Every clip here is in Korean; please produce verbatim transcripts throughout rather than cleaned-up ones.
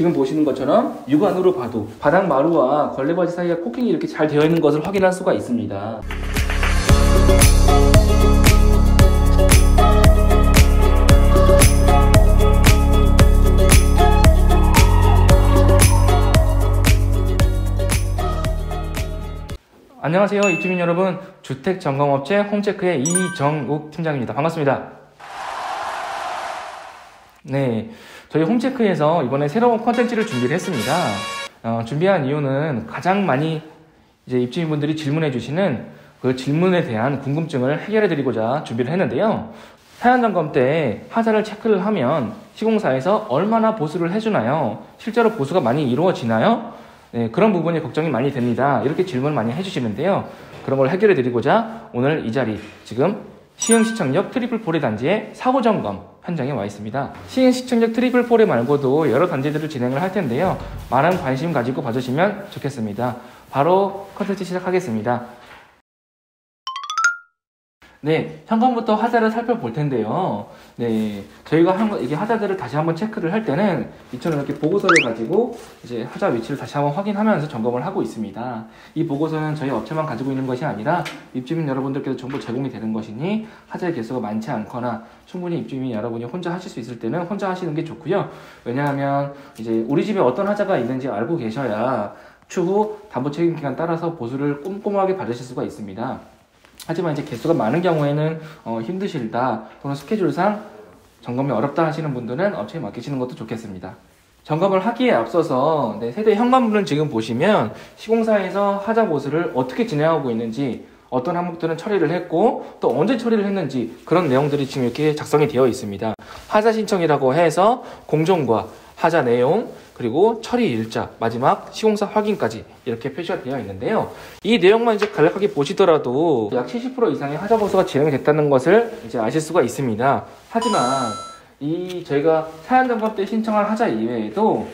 지금 보시는 것처럼 육안으로 봐도 바닥 마루와 걸레바지 사이가 코킹이 이렇게 잘 되어 있는 것을 확인할 수가 있습니다. 안녕하세요, 입주민 여러분. 주택점검업체 홈체크의 이정욱 팀장입니다. 반갑습니다. 네, 저희 홈체크에서 이번에 새로운 콘텐츠를 준비를 했습니다. 어, 준비한 이유는 가장 많이 이제 입주민분들이 질문해 주시는 그 질문에 대한 궁금증을 해결해 드리고자 준비를 했는데요. 사양점검 때 하자를 체크를 하면 시공사에서 얼마나 보수를 해주나요? 실제로 보수가 많이 이루어지나요? 네, 그런 부분이 걱정이 많이 됩니다. 이렇게 질문을 많이 해주시는데요. 그런 걸 해결해 드리고자 오늘 이 자리, 지금 시흥시청역 트리플포레 단지의 사후점검 현장에 와 있습니다. 시흥시청역 트리플포레 말고도 여러 단지들을 진행을 할 텐데요. 많은 관심 가지고 봐주시면 좋겠습니다. 바로 컨텐츠 시작하겠습니다. 네, 현관부터 하자를 살펴볼 텐데요. 네, 저희가 한, 이게 하자들을 다시 한번 체크를 할 때는 이처럼 이렇게 보고서를 가지고 이제 하자 위치를 다시 한번 확인하면서 점검을 하고 있습니다. 이 보고서는 저희 업체만 가지고 있는 것이 아니라 입주민 여러분들께도 정보 제공이 되는 것이니 하자의 개수가 많지 않거나 충분히 입주민 여러분이 혼자 하실 수 있을 때는 혼자 하시는 게 좋고요. 왜냐하면 이제 우리 집에 어떤 하자가 있는지 알고 계셔야 추후 담보 책임 기간 따라서 보수를 꼼꼼하게 받으실 수가 있습니다. 하지만 이제 개수가 많은 경우에는 어, 힘드실다 또는 스케줄상 점검이 어렵다 하시는 분들은 업체에 맡기시는 것도 좋겠습니다. 점검을 하기에 앞서서 네, 세대 현관문은 지금 보시면 시공사에서 하자 보수를 어떻게 진행하고 있는지, 어떤 항목들은 처리를 했고 또 언제 처리를 했는지, 그런 내용들이 지금 이렇게 작성이 되어 있습니다. 하자 신청이라고 해서 공정과 하자 내용, 그리고 처리 일자, 마지막 시공사 확인까지 이렇게 표시가 되어 있는데요. 이 내용만 이제 간략하게 보시더라도 약 칠십 퍼센트 이상의 하자 보수가 진행이 됐다는 것을 이제 아실 수가 있습니다. 하지만 이 저희가 사양점검 때 신청한 하자 이외에도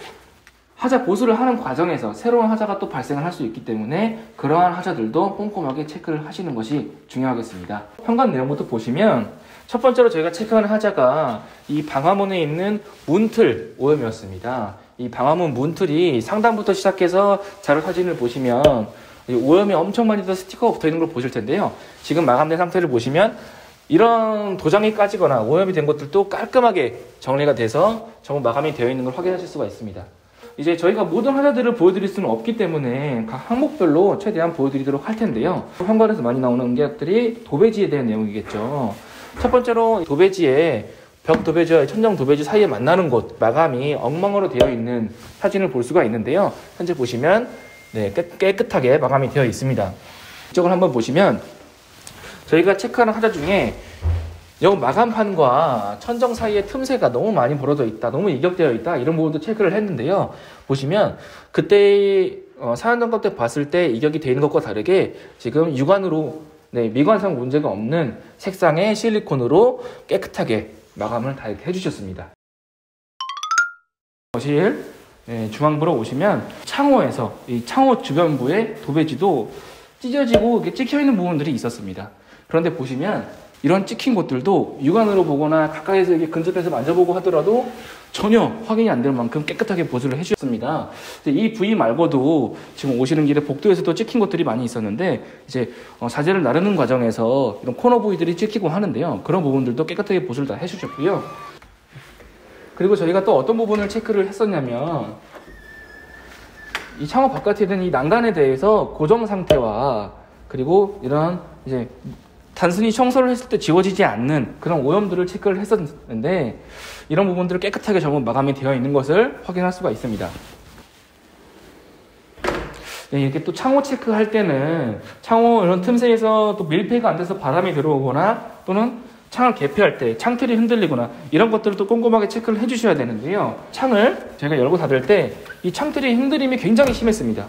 하자 보수를 하는 과정에서 새로운 하자가 또 발생을 할 수 있기 때문에 그러한 하자들도 꼼꼼하게 체크를 하시는 것이 중요하겠습니다. 현관 내용부터 보시면 첫 번째로 저희가 체크하는 하자가 이 방화문에 있는 문틀 오염이었습니다. 이 방화문 문틀이 상단부터 시작해서 자료 사진을 보시면 오염이 엄청 많이 더 스티커가 붙어있는 걸 보실 텐데요. 지금 마감된 상태를 보시면 이런 도장이 까지거나 오염이 된 것들도 깔끔하게 정리가 돼서 전부 마감이 되어 있는 걸 확인하실 수가 있습니다. 이제 저희가 모든 하자들을 보여드릴 수는 없기 때문에 각 항목별로 최대한 보여드리도록 할 텐데요. 현관에서 많이 나오는 것들이 도배지에 대한 내용이겠죠. 첫 번째로 도배지에 벽 도배지와 천정 도배지 사이에 만나는 곳, 마감이 엉망으로 되어 있는 사진을 볼 수가 있는데요. 현재 보시면 네, 깨끗하게 마감이 되어 있습니다. 이쪽을 한번 보시면 저희가 체크하는 하자 중에 여기 마감판과 천정 사이에 틈새가 너무 많이 벌어져 있다, 너무 이격되어 있다, 이런 부분도 체크를 했는데요. 보시면 그때 어, 사양점검 때 봤을 때 이격이 되어 있는 것과 다르게 지금 육안으로 네, 미관상 문제가 없는 색상의 실리콘으로 깨끗하게 마감을 다 이렇게 해주셨습니다. 거실 네, 중앙부로 오시면 창호에서 이 창호 주변부의 도배지도 찢어지고 이렇게 찍혀있는 부분들이 있었습니다. 그런데 보시면 이런 찍힌 곳들도 육안으로 보거나 가까이서 이렇게 근접해서 만져보고 하더라도 전혀 확인이 안 될 만큼 깨끗하게 보수를 해주셨습니다. 이 부위 말고도 지금 오시는 길에 복도에서도 찍힌 곳들이 많이 있었는데 이제 자재를 나르는 과정에서 이런 코너 부위들이 찍히고 하는데요. 그런 부분들도 깨끗하게 보수를 다 해주셨고요. 그리고 저희가 또 어떤 부분을 체크를 했었냐면 이 창호 바깥에 있는 이 난간에 대해서 고정 상태와 그리고 이런 이제 단순히 청소를 했을 때 지워지지 않는 그런 오염들을 체크를 했었는데 이런 부분들을 깨끗하게 전부 마감이 되어 있는 것을 확인할 수가 있습니다. 네, 이렇게 또 창호 체크할 때는 창호 이런 틈새에서 또 밀폐가 안 돼서 바람이 들어오거나 또는 창을 개폐할 때 창틀이 흔들리거나 이런 것들을 또 꼼꼼하게 체크를 해주셔야 되는데요. 창을 제가 열고 닫을 때 이 창틀이 흔들림이 굉장히 심했습니다.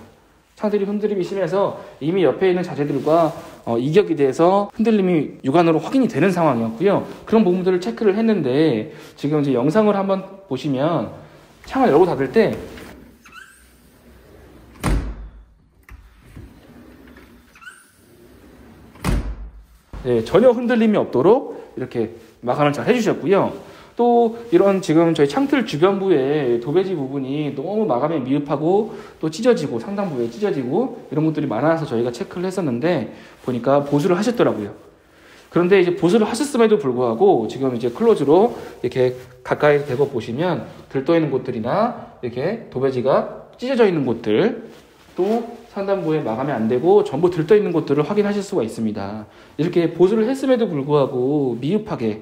창들이 흔들림이 심해서 이미 옆에 있는 자재들과 어, 이격이 돼서 흔들림이 육안으로 확인이 되는 상황이었고요. 그런 부분들을 체크를 했는데 지금 이제 영상을 한번 보시면 창을 열고 닫을 때 네, 전혀 흔들림이 없도록 이렇게 마감을 잘 해주셨고요. 또 이런 지금 저희 창틀 주변부에 도배지 부분이 너무 마감이 미흡하고 또 찢어지고 상단부에 찢어지고 이런 것들이 많아서 저희가 체크를 했었는데 보니까 보수를 하셨더라고요. 그런데 이제 보수를 하셨음에도 불구하고 지금 이제 클로즈로 이렇게 가까이 대고 보시면 들떠 있는 곳들이나 이렇게 도배지가 찢어져 있는 곳들 또 상단부에 마감이 안 되고 전부 들떠 있는 곳들을 확인하실 수가 있습니다. 이렇게 보수를 했음에도 불구하고 미흡하게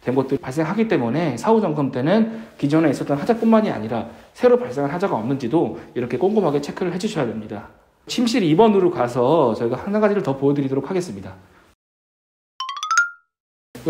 된 것들이 발생하기 때문에 사후 점검 때는 기존에 있었던 하자뿐만이 아니라 새로 발생한 하자가 없는지도 이렇게 꼼꼼하게 체크를 해주셔야 됩니다. 침실 이 번으로 가서 저희가 한 가지를 더 보여드리도록 하겠습니다.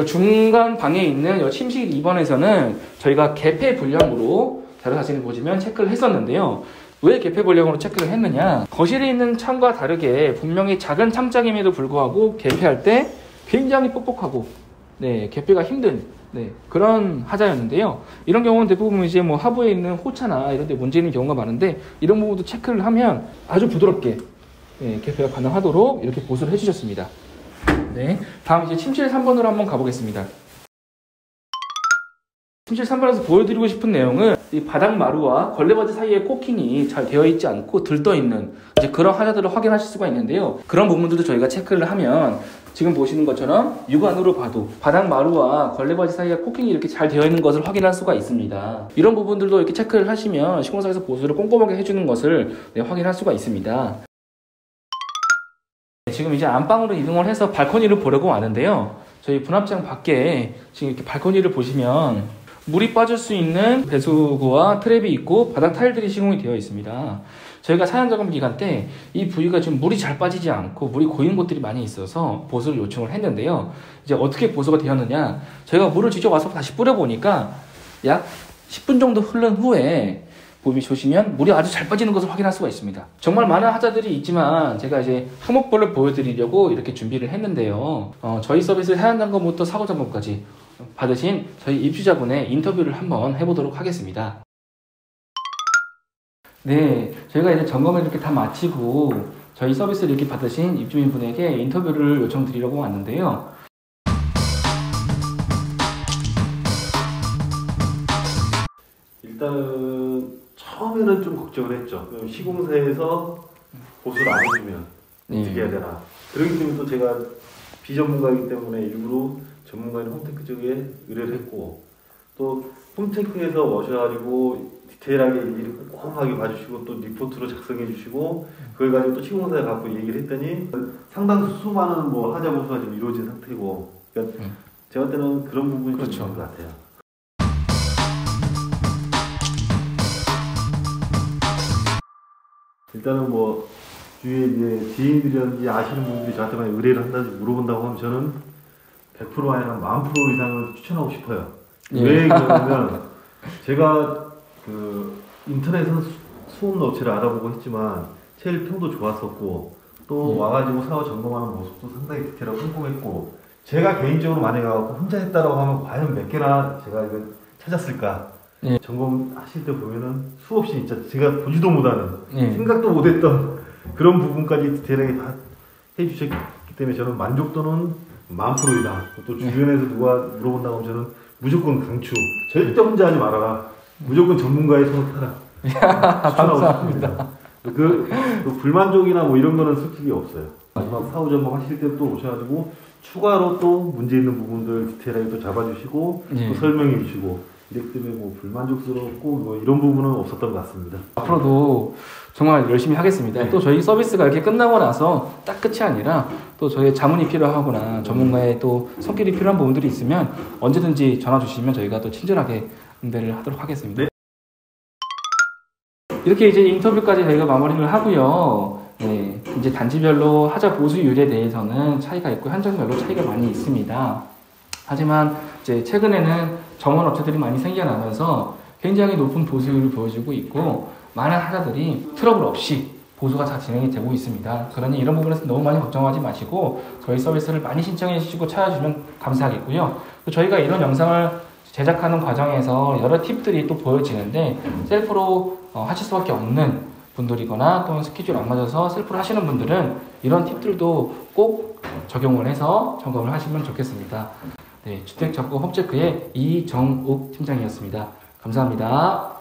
중간 방에 있는 침실 이 번에서는 저희가 개폐 불량으로 자료 사진을 보시면 체크를 했었는데요. 왜 개폐 불량으로 체크를 했느냐, 거실에 있는 창과 다르게 분명히 작은 창짝임에도 불구하고 개폐할 때 굉장히 뻑뻑하고 네, 개폐가 힘든, 네, 그런 하자였는데요. 이런 경우는 대부분 이제 뭐 하부에 있는 호차나 이런 데 문제 있는 경우가 많은데 이런 부분도 체크를 하면 아주 부드럽게, 네, 개폐가 가능하도록 이렇게 보수를 해주셨습니다. 네. 다음 이제 침실 삼 번으로 한번 가보겠습니다. 침실 삼 번에서 보여드리고 싶은 내용은 이 바닥 마루와 걸레바지 사이에 코킹이 잘 되어 있지 않고 들떠 있는 이제 그런 하자들을 확인하실 수가 있는데요. 그런 부분들도 저희가 체크를 하면 지금 보시는 것처럼 육안으로 봐도 바닥 마루와 걸레바지 사이에 코킹이 이렇게 잘 되어 있는 것을 확인할 수가 있습니다. 이런 부분들도 이렇게 체크를 하시면 시공사에서 보수를 꼼꼼하게 해주는 것을 네, 확인할 수가 있습니다. 지금 이제 안방으로 이동을 해서 발코니를 보려고 왔는데요. 저희 분합장 밖에 지금 이렇게 발코니를 보시면 물이 빠질 수 있는 배수구와 트랩이 있고 바닥 타일들이 시공이 되어 있습니다. 저희가 사양 작업 기간 때 이 부위가 좀 물이 잘 빠지지 않고 물이 고인 곳들이 많이 있어서 보수를 요청을 했는데요. 이제 어떻게 보수가 되었느냐, 저희가 물을 직접 와서 다시 뿌려보니까 약 십 분 정도 흐른 후에 보시면 물이 아주 잘 빠지는 것을 확인할 수가 있습니다. 정말 많은 하자들이 있지만 제가 이제 항목별로 보여드리려고 이렇게 준비를 했는데요. 어, 저희 서비스 사양 점검부터 사고 점검까지 받으신 저희 입주자분의 인터뷰를 한번 해보도록 하겠습니다. 네, 저희가 이제 점검을 이렇게 다 마치고 저희 서비스를 이렇게 받으신 입주민분에게 인터뷰를 요청드리려고 왔는데요. 일단은 처음에는 좀 걱정을 했죠. 시공사에서 보수를 안 해주면 네. 어떻게 해야 되나. 그러기 때문에 또 제가 비전문가이기 때문에 일부러 전문가인 홈테크 쪽에 의뢰를 했고, 또 홈테크에서 오셔가지고 디테일하게 일을 꼼꼼하게 봐주시고 또 리포트로 작성해주시고 그걸 가지고 또 시공사에 갖고 얘기를 했더니 상당수 수많은 뭐 하자 보수가 지금 이루어진 상태고, 그러니까 음. 제가 때는 그런 부분이 그렇죠. 좀 있는 것 같아요. 일단은 뭐 주위에 이제 지인들이라든지 아시는 분들이 저한테 많이 의뢰를 한다든지 물어본다고 하면 저는 백 퍼센트 아니라 만 퍼센트 이상을 추천하고 싶어요. 예. 왜 그러냐면 제가 그 인터넷에서 수업 업체를 알아보고 했지만 제일 평도 좋았었고 또 예. 와가지고 사후 점검하는 모습도 상당히 디테일하고 성공했고, 제가 개인적으로 만약에 가고 혼자 했다라고 하면 과연 몇 개나 제가 이걸 찾았을까. 예. 점검하실 때 보면은 수없이 진짜 제가 보지도 못하는 예. 생각도 못했던 그런 부분까지 디테일하게 다 해주셨기 때문에 저는 만족도는 만 프로 이상, 또 주변에서 예. 누가 물어본다고 하면 저는 무조건 강추, 절대 혼자 하지 말아라, 무조건 전문가의 손을 타라 추천하고 싶습니다. 그 불만족이나 뭐 이런 거는 솔직히 없어요. 마지막 사후 점검 하실 때 또 오셔가지고 추가로 또 문제 있는 부분들 디테일하게 또 잡아주시고 예. 또 설명해 주시고 이력 때문에 뭐 불만족스럽고 뭐 이런 부분은 없었던 것 같습니다. 앞으로도 정말 열심히 하겠습니다. 네. 또 저희 서비스가 이렇게 끝나고 나서 딱 끝이 아니라 또 저희의 자문이 필요하거나 전문가의 또 손길이 필요한 부분들이 있으면 언제든지 전화 주시면 저희가 또 친절하게 응대를 하도록 하겠습니다. 네. 이렇게 이제 인터뷰까지 저희가 마무리를 하고요. 네, 이제 단지별로 하자 보수율에 대해서는 차이가 있고 현장별로 차이가 많이 있습니다. 하지만 이제 최근에는 정원 업체들이 많이 생겨나면서 굉장히 높은 보수율을 보여주고 있고 많은 하자들이 트러블 없이 보수가 다 진행이 되고 있습니다. 그러니 이런 부분에서 너무 많이 걱정하지 마시고 저희 서비스를 많이 신청해 주시고 찾아주시면 감사하겠고요. 저희가 이런 영상을 제작하는 과정에서 여러 팁들이 또 보여지는데 셀프로 하실 수밖에 없는 분들이거나 또는 스케줄 안 맞아서 셀프를 하시는 분들은 이런 팁들도 꼭 적용을 해서 점검을 하시면 좋겠습니다. 네, 주택정보업체크의 이정욱 팀장이었습니다. 감사합니다.